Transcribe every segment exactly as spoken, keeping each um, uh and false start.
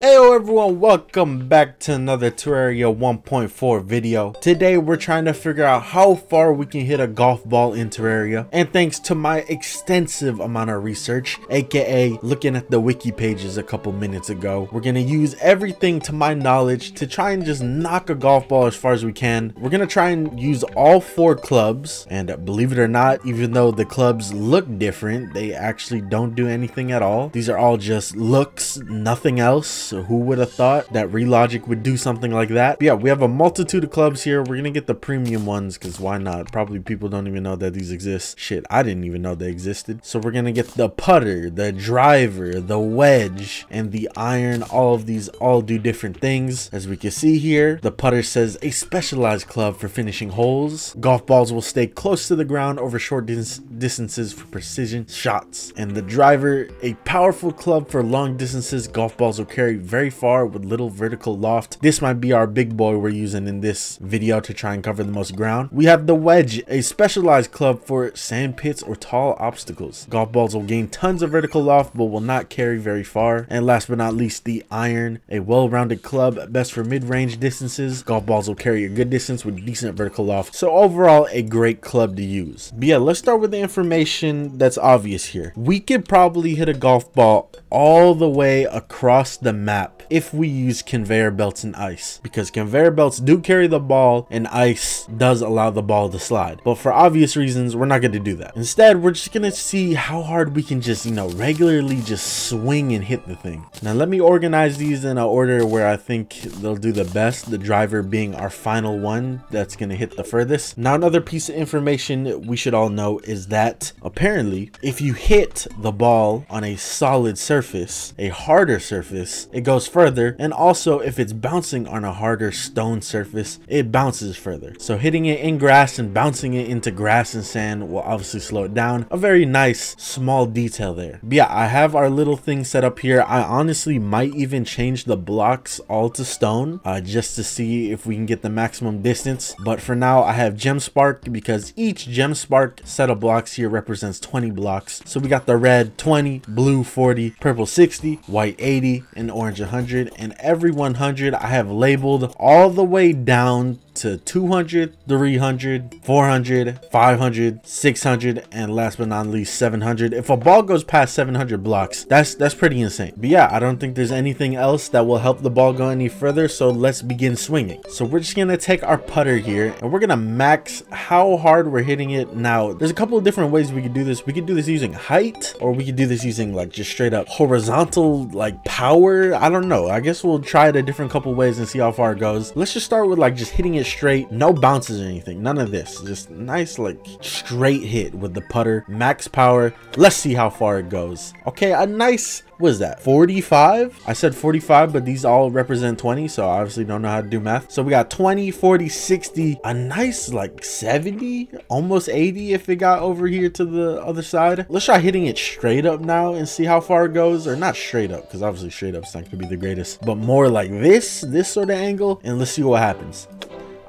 Heyo everyone, welcome back to another Terraria one point four video. Today we're trying to figure out how far we can hit a golf ball in Terraria, and thanks to my extensive amount of research, aka looking at the wiki pages a couple minutes ago, we're gonna use everything to my knowledge to try and just knock a golf ball as far as we can. We're gonna try and use all four clubs, and believe it or not, even though the clubs look different, they actually don't do anything at all. These are all just looks, nothing else. So who would have thought that Re-Logic would do something like that? But yeah, we have a multitude of clubs here. We're gonna get the premium ones because why not? Probably people don't even know that these exist. Shit, I didn't even know they existed. So we're gonna get the putter, the driver, the wedge, and the iron. All of these all do different things. As we can see here, the putter says a specialized club for finishing holes. Golf balls will stay close to the ground over short dis distances for precision shots. And the driver, a powerful club for long distances. Golf balls will carry very far with little vertical loft. This might be our big boy we're using in this video to try and cover the most ground. We have the wedge, a specialized club for sand pits or tall obstacles. Golf balls will gain tons of vertical loft but will not carry very far. And last but not least, the iron, a well-rounded club best for mid-range distances. Golf balls will carry a good distance with decent vertical loft. So overall, a great club to use. But yeah, let's start with the information that's obvious here. We could probably hit a golf ball all the way across the map if we use conveyor belts and ice, because conveyor belts do carry the ball and ice does allow the ball to slide, but for obvious reasons we're not going to do that. Instead, we're just going to see how hard we can just, you know, regularly just swing and hit the thing. Now let me organize these in an order where I think they'll do the best, the driver being our final one that's going to hit the furthest. Now another piece of information we should all know is that apparently if you hit the ball on a solid surface, a harder surface, it goes further, and also if it's bouncing on a harder stone surface, it bounces further. So hitting it in grass and bouncing it into grass and sand will obviously slow it down. A very nice small detail there. But yeah, I have our little thing set up here. I honestly might even change the blocks all to stone uh, just to see if we can get the maximum distance. But for now, I have GemSpark because each GemSpark set of blocks here represents twenty blocks. So we got the red twenty, blue forty, purple sixty, white eighty, and orange one hundred, and every one hundred I have labeled all the way down to two hundred, three hundred, four hundred, five hundred, six hundred, and last but not least seven hundred. If a ball goes past seven hundred blocks, that's that's pretty insane. But yeah, I don't think there's anything else that will help the ball go any further, so let's begin swinging. So we're just gonna take our putter here and we're gonna max how hard we're hitting it. Now there's a couple of different ways we could do this. We could do this using height, or we could do this using like just straight up horizontal, like power. I don't know, I guess we'll try it a different couple ways and see how far it goes. Let's just start with like just hitting it straight, no bounces or anything, none of this, just nice like straight hit with the putter, max power. Let's see how far it goes. Okay, a nice, what is that, forty-five? I said forty-five, but these all represent twenty, so I obviously don't know how to do math. So we got twenty, forty, sixty, a nice like seventy, almost eighty if it got over here to the other side. Let's try hitting it straight up now and see how far it goes. Or not straight up, because obviously straight up's not gonna be the greatest, but more like this this sort of angle, and let's see what happens.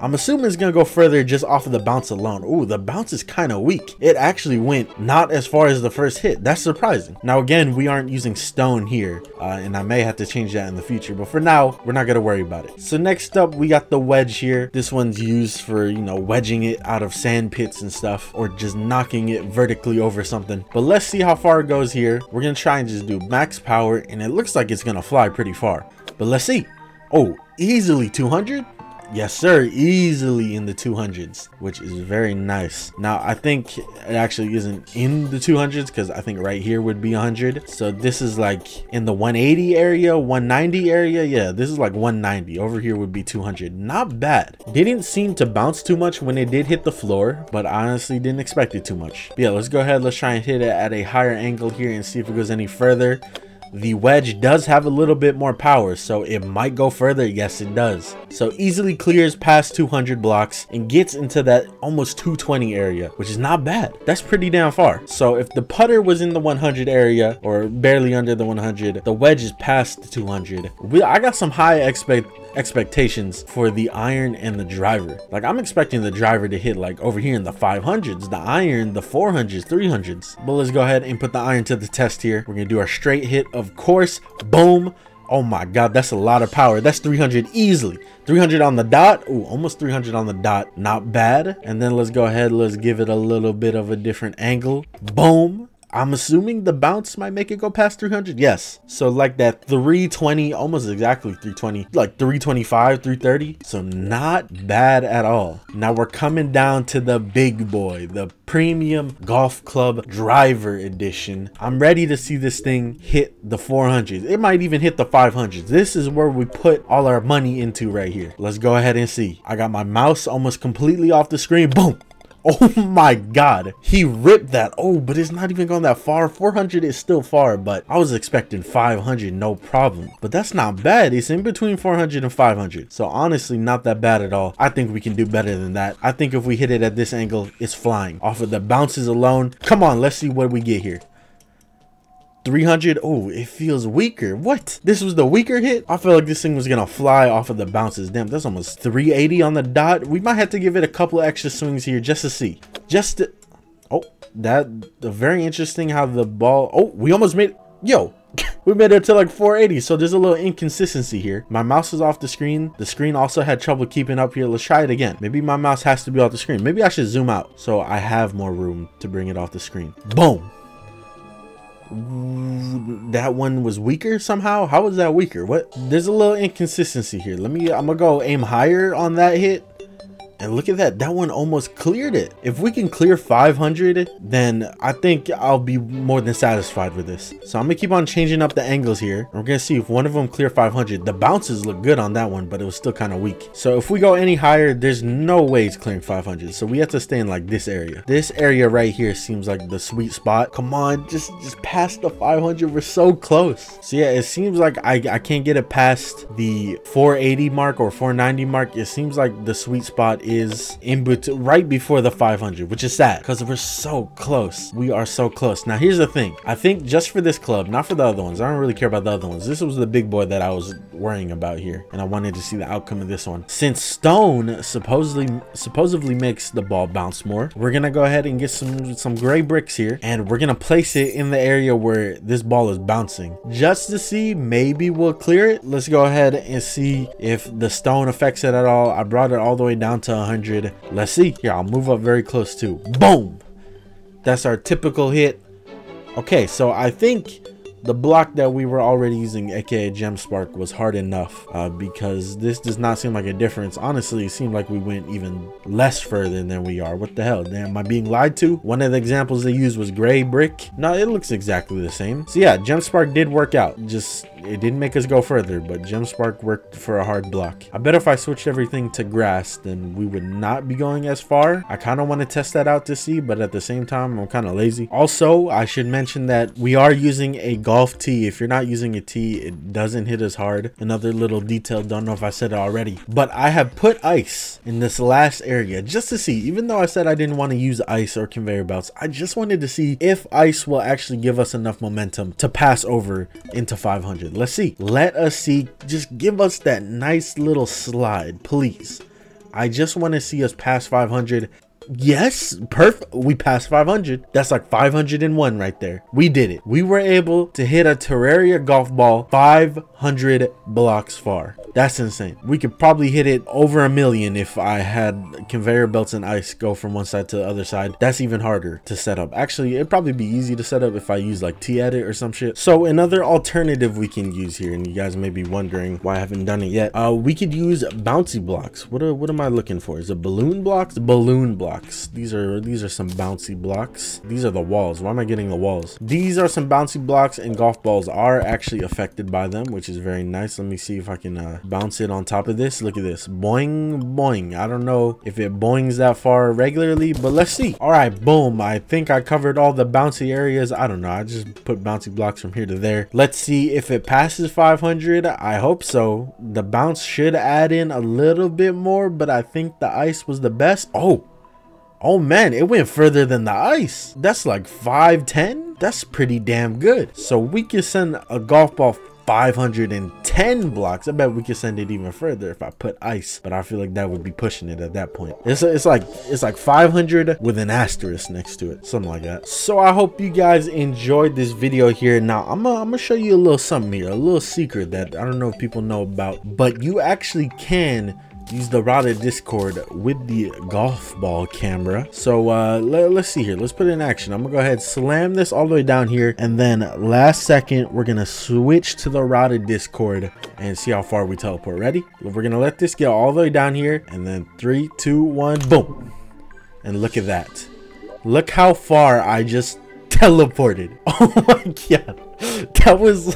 I'm assuming it's gonna go further just off of the bounce alone. Ooh, the bounce is kind of weak. It actually went not as far as the first hit. That's surprising. Now again, we aren't using stone here, uh, and I may have to change that in the future, but for now we're not gonna worry about it. So next up we got the wedge here. This one's used for, you know, wedging it out of sand pits and stuff, or just knocking it vertically over something. But let's see how far it goes here. We're gonna try and just do max power, and it looks like it's gonna fly pretty far, but let's see. Oh, easily two hundred. Yes sir, easily in the two hundreds, which is very nice. Now I think it actually isn't in the two hundreds because I think right here would be one hundred, so this is like in the one eighty area, one ninety area. Yeah, this is like one ninety. Over here would be two hundred. Not bad. Didn't seem to bounce too much when it did hit the floor, but I honestly didn't expect it too much. But yeah, let's go ahead, let's try and hit it at a higher angle here and see if it goes any further. The wedge does have a little bit more power, so it might go further. Yes, it does. So easily clears past two hundred blocks and gets into that almost two twenty area, which is not bad. That's pretty damn far. So if the putter was in the one hundred area, or barely under the one hundred, the wedge is past the two hundred. We, I got some high expect expectations for the iron and the driver. Like I'm expecting the driver to hit like over here in the five hundreds, the iron the four hundreds, three hundreds. But let's go ahead and put the iron to the test here. We're gonna do our straight hit, of course. Boom, Oh my god, that's a lot of power. That's three hundred easily. three hundred on the dot. Ooh, almost three hundred on the dot. Not bad. And then let's go ahead. Let's give it a little bit of a different angle. Boom. I'm assuming the bounce might make it go past three hundred. Yes. So like that three twenty, almost exactly three twenty, like three twenty-five, three thirty. So not bad at all. Now we're coming down to the big boy, the premium golf club driver edition. I'm ready to see this thing hit the four hundreds. It might even hit the five hundreds. This is where we put all our money into right here. Let's go ahead and see. I got my mouse almost completely off the screen. Boom. Oh my god, he ripped that. Oh, but it's not even going that far. Four hundred is still far, but I was expecting five hundred, no problem. But that's not bad. It's in between four hundred and five hundred, so honestly not that bad at all. I think we can do better than that. I think if we hit it at this angle, it's flying off of the bounces alone. Come on, let's see what we get here. Three hundred. Oh, it feels weaker. What? This was the weaker hit. I felt like this thing was gonna fly off of the bounces. Damn, that's almost three eighty on the dot. We might have to give it a couple extra swings here just to see. Just to... oh, that very interesting how the ball... oh, we almost made... yo, we made it to like four eighty, so there's a little inconsistency here. My mouse is off the screen. The screen also had trouble keeping up here. Let's try it again. Maybe my mouse has to be off the screen. Maybe I should zoom out so I have more room to bring it off the screen. Boom. That one was weaker somehow. How was that weaker? What? There's a little inconsistency here. Let me, I'm gonna go aim higher on that hit. And look at that, that one almost cleared it. If we can clear five hundred, then I think I'll be more than satisfied with this. So I'm gonna keep on changing up the angles here. We're gonna see if one of them clear five hundred. The bounces look good on that one, but it was still kind of weak. So if we go any higher, there's no way it's clearing five hundred. So we have to stay in like this area. This area right here seems like the sweet spot. Come on, just, just past the five hundred. We're so close. So yeah, it seems like I, I can't get it past the four eighty mark or four ninety mark. It seems like the sweet spot is in between, right before the five hundred, which is sad because we're so close. We are so close. Now here's the thing, I think just for this club, not for the other ones, I don't really care about the other ones. This was the big boy that I was worrying about here, and I wanted to see the outcome of this one. Since stone supposedly supposedly makes the ball bounce more, we're gonna go ahead and get some some gray bricks here, and we're gonna place it in the area where this ball is bouncing just to see. Maybe we'll clear it. Let's go ahead and see if the stone affects it at all. I brought it all the way down to one hundred. Let's see. Yeah, I'll move up very close to. Boom. That's our typical hit. Okay, so I think the block that we were already using, aka GemSpark, was hard enough, uh, because this does not seem like a difference. Honestly, it seemed like we went even less further than we are. What the hell? Damn, am I being lied to? One of the examples they used was gray brick. No, it looks exactly the same. So yeah, GemSpark did work out. Just it didn't make us go further, but GemSpark worked for a hard block. I bet if I switched everything to grass, then we would not be going as far. I kind of want to test that out to see, but at the same time, I'm kind of lazy. Also, I should mention that we are using a golf tee. If you're not using a tee, it doesn't hit as hard. Another little detail, don't know if I said it already, but I have put ice in this last area just to see. Even though I said I didn't want to use ice or conveyor belts, I just wanted to see if ice will actually give us enough momentum to pass over into five hundred. Let's see. Let us see. Just give us that nice little slide, please. I just want to see us pass five hundred. Yes, perfect. We passed five hundred. That's like five hundred and one right there. We did it. We were able to hit a Terraria golf ball five hundred blocks far. That's insane. We could probably hit it over a million if I had conveyor belts and ice go from one side to the other side. That's even harder to set up. Actually, it'd probably be easy to set up if I use like T-edit or some shit. So another alternative we can use here, and you guys may be wondering why I haven't done it yet. Uh, we could use bouncy blocks. What are, what am I looking for? Is it balloon blocks? Balloon blocks. These are these are some bouncy blocks. These are the walls. Why am I getting the walls? These are some bouncy blocks, and golf balls are actually affected by them, which is very nice. Let me see if I can uh, bounce it on top of this. Look at this. Boing, boing. I don't know if it boings that far regularly, but let's see. All right, boom. I think I covered all the bouncy areas. I don't know. I just put bouncy blocks from here to there. Let's see if it passes five hundred. I hope so. The bounce should add in a little bit more, but I think the ice was the best. Oh. Oh man, it went further than the ice. That's like five ten. That's pretty damn good. So we can send a golf ball five hundred ten blocks. I bet we could send it even further if I put ice, but I feel like that would be pushing it at that point. It's, it's like it's like five hundred with an asterisk next to it, something like that. So I hope you guys enjoyed this video here. Now I'm gonna, I'm gonna show you a little something here, a little secret that I don't know if people know about, but you actually can use the Rotted Discord with the golf ball camera. So uh let, let's see here, let's put it in action. I'm gonna go ahead, slam this all the way down here, and then last second we're gonna switch to the Rotted Discord and see how far we teleport. Ready? We're gonna let this get all the way down here, and then three, two, one, boom, and look at that. Look how far I just teleported. Oh my god, that was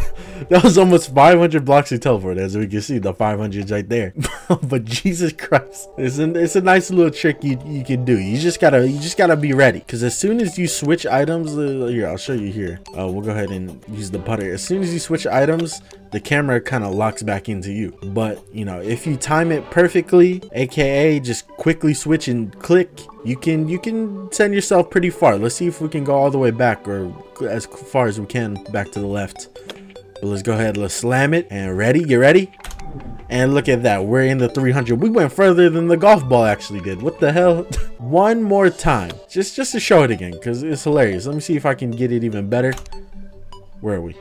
that was almost five hundred blocks to teleport. As we can see, the five hundred's right there. But Jesus Christ, it's a, it's a nice little trick you, you can do. You just gotta you just gotta be ready, because as soon as you switch items, uh, here, I'll show you here. Uh, we'll go ahead and use the putter. As soon as you switch items, the camera kind of locks back into you. But you know, if you time it perfectly, aka just quickly switch and click, you can you can send yourself pretty far. Let's see if we can go all the way back, or as far as we can back to the left. But let's go ahead, let's slam it, and ready, get ready, and look at that, we're in the three hundred. We went further than the golf ball actually did. What the hell. One more time, just just to show it again, because it's hilarious. Let me see if I can get it even better. Where are we?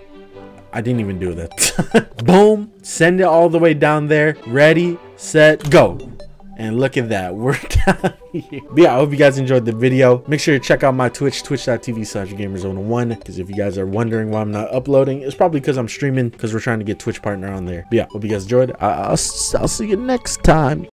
I didn't even do that. Boom, send it all the way down there. Ready, set, go. And look at that, we're down here. But yeah, I hope you guys enjoyed the video. Make sure to check out my Twitch, twitch dot tv slash gameraiders one oh one, because if you guys are wondering why I'm not uploading, it's probably because I'm streaming, because we're trying to get Twitch partner on there. But yeah, hope you guys enjoyed. I I'll, I'll see you next time.